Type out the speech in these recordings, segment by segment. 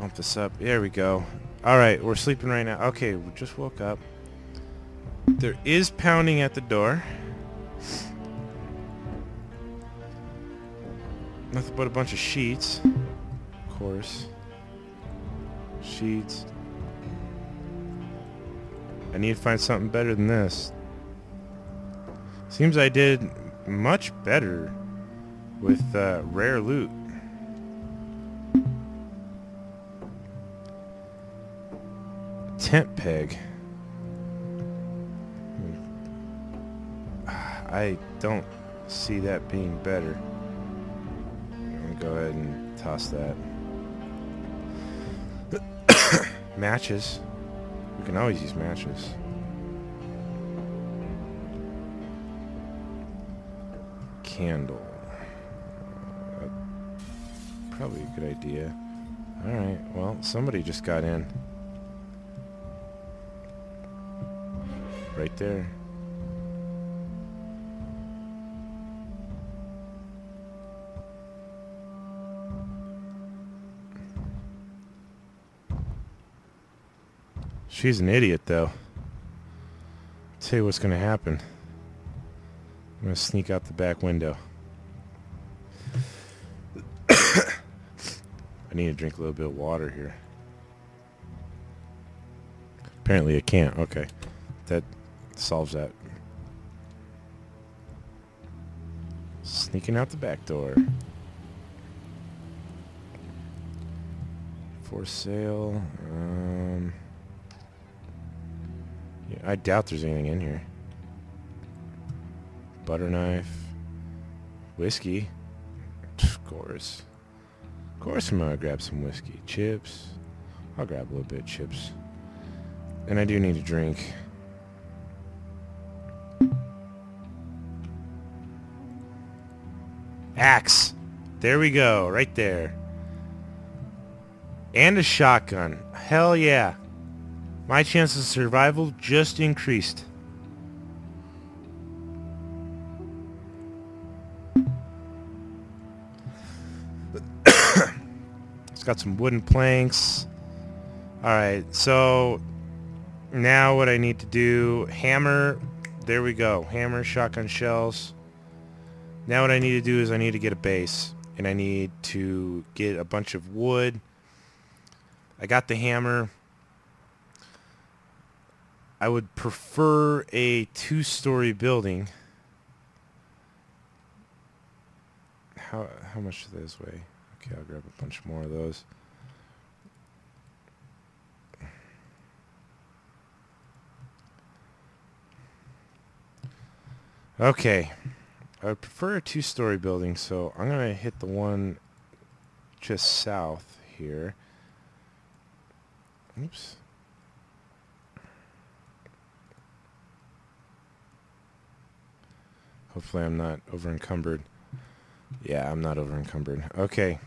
Bump this up. There we go. Alright, we're sleeping right now. Okay, we just woke up. There is pounding at the door. Nothing but a bunch of sheets. Of course. Sheets. I need to find something better than this. Seems I did much better with rare loot. Tent peg. I don't see that being better. I'm gonna go ahead and toss that. Matches. We can always use matches. Candle. Probably a good idea. Alright, well, somebody just got in. Right there. She's an idiot, though. I'll tell you what's gonna happen. I'm gonna sneak out the back window. I need to drink a little bit of water here. Apparently I can't. Okay. That solves that. Sneaking out the back door. For sale. Yeah, I doubt there's anything in here. Butter knife. Whiskey. Of course. Of course I'm gonna grab some whiskey. Chips. I'll grab a little bit of chips. And I do need a drink. Axe. There we go. Right there. And a shotgun. Hell yeah. My chances of survival just increased. It's got some wooden planks. Alright, so now what I need to do, hammer. There we go. Hammer, shotgun shells. Now what I need to do is I need to get a base, and I need to get a bunch of wood. I got the hammer. I would prefer a two-story building. How much does this weigh? Okay, I'll grab a bunch more of those. Okay. I would prefer a two-story building, so I'm going to hit the one just south here. Oops. Hopefully I'm not over-encumbered. Yeah, I'm not over-encumbered. Okay.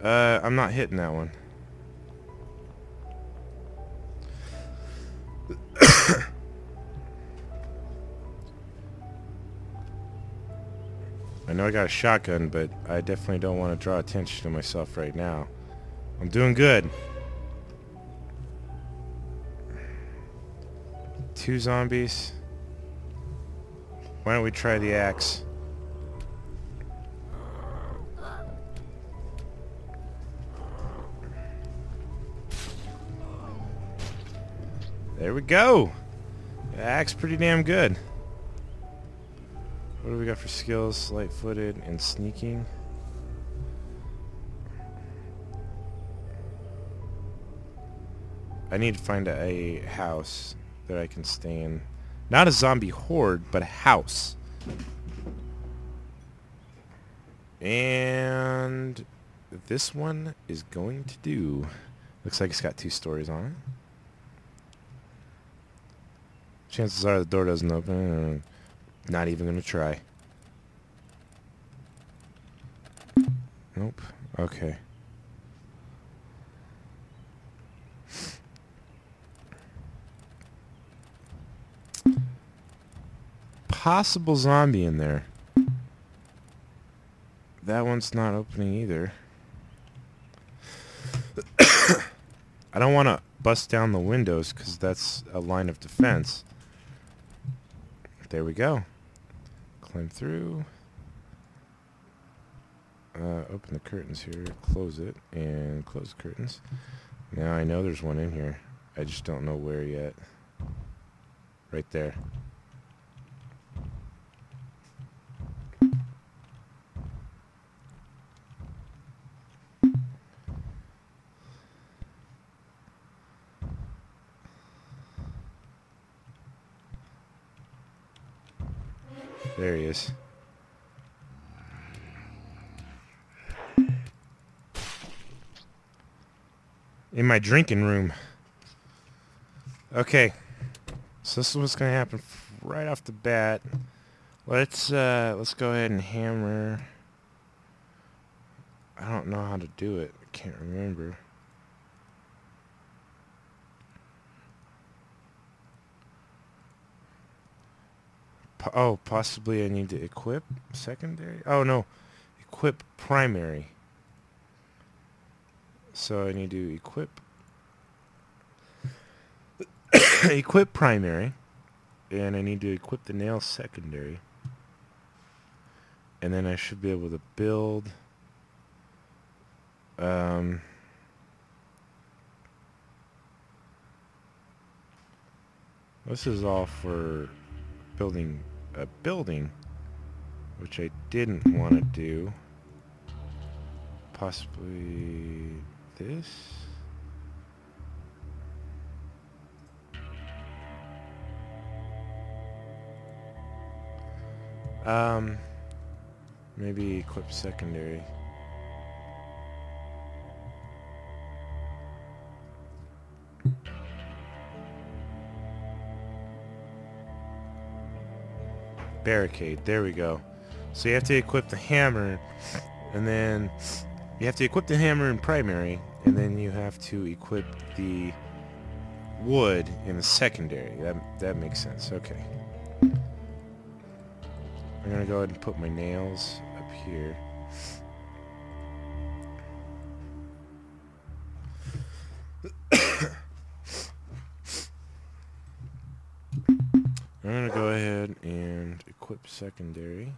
I'm not hitting that one. I know I got a shotgun, but I definitely don't want to draw attention to myself right now. I'm doing good. 2 zombies. Why don't we try the axe? There we go. The axe pretty damn good. What do we got for skills? Light-footed and sneaking. I need to find a house that I can stay in. Not a zombie horde, but a house. And this one is going to do. Looks like it's got 2 stories on it. Chances are the door doesn't open. Not even gonna try. Nope. Okay. possible zombie in there. That one's not opening either. I don't want to bust down the windows because that's a line of defense. There we go. Climb through. Open the curtains here, close it, and close the curtains. Now I know there's one in here. I just don't know where yet. Right there. There he is. In my drinking room. Okay. So this is what's going to happen right off the bat. Let's go ahead and hammer. I don't know how to do it. I can't remember. Oh, possibly I need to equip secondary? Oh, no. Equip primary. So I need to equip... equip primary. And I need to equip the nail secondary. And then I should be able to build... this is all for... building a building, which I didn't want to do. Possibly this. Maybe equip secondary. Barricade. There we go. So you have to equip the hammer, and then you have to equip the hammer in primary, and then you have to equip the wood in the secondary. That makes sense. Okay. I'm gonna go ahead and put my nails up here. I'm gonna go ahead and equip secondary.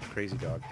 Crazy dog.